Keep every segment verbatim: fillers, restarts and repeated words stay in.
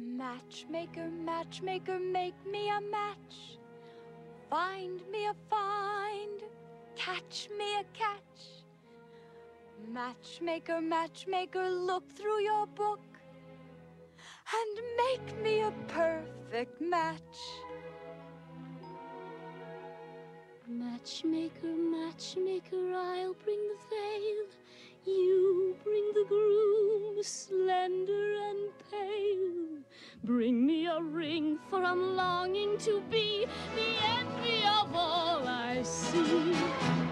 Matchmaker, matchmaker, make me a match. Find me a find, catch me a catch. Matchmaker, matchmaker, look through your book and make me a perfect match. Matchmaker, matchmaker, I'll bring the veil. You bring the groom, slender and pale. Bring me a ring, for I'm longing to be the envy of all I see.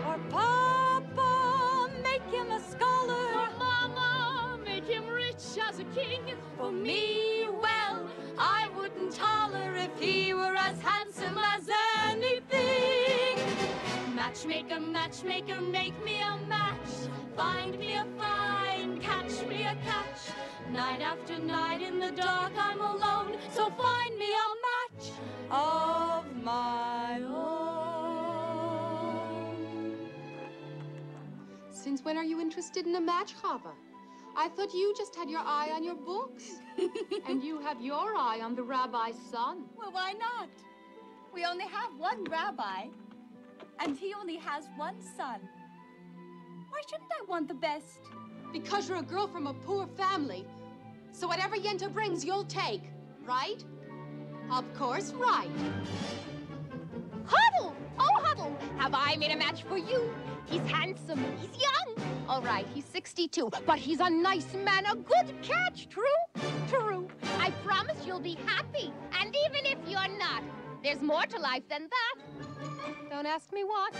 For Papa, make him a scholar. For Mama, make him rich as a king. For me, well, I wouldn't holler if he were as handsome as anything. Matchmaker, matchmaker, make me a match. Find me a find, catch me a catch. Night after night in the dark I'm alone, so find me a match of my own. Since when are you interested in a match, Chava? I thought you just had your eye on your books. And you have your eye on the rabbi's son. Well, why not? We only have one rabbi, and he only has one son. Why shouldn't I want the best? Because you're a girl from a poor family. So whatever Yenta brings, you'll take, right? Of course, right. Huddle! Oh, Huddle! Have I made a match for you? He's handsome, he's young. All right, he's sixty-two, but he's a nice man, a good catch, true? True. I promise you'll be happy. And even if you're not, there's more to life than that. Don't ask me what.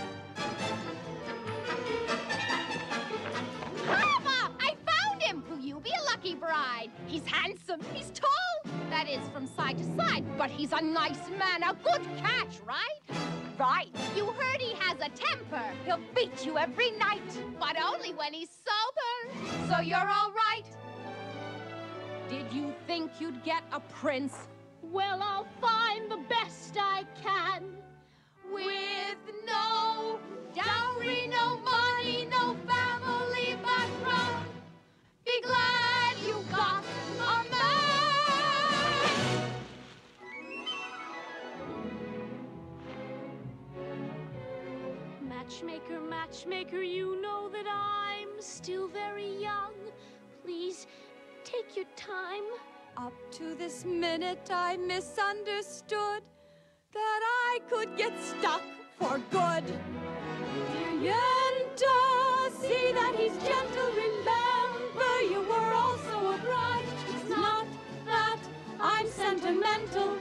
Bride. He's handsome, he's tall, that is from side to side, but he's a nice man, a good catch, right? Right. You heard he has a temper. He'll beat you every night, but only when he's sober. So you're all right. Did you think you'd get a prince? Well, I'll find the best I can. With no dowry, no money, no family background. Be glad you got a man! Matchmaker, matchmaker, you know that I'm still very young. Please, take your time. Up to this minute, I misunderstood that I could get stuck for good. Dear Yenta, see that he's gentle, remember you were all. It's not that I'm sentimental,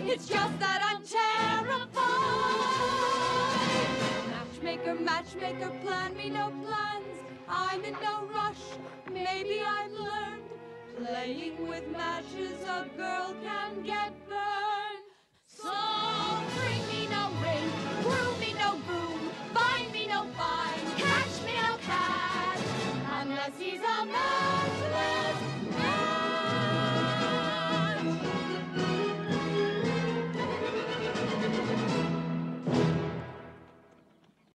it's just that I'm terrified. Matchmaker, matchmaker, plan me no plans. I'm in no rush, maybe I've learned. Playing with matches a girl can get burned.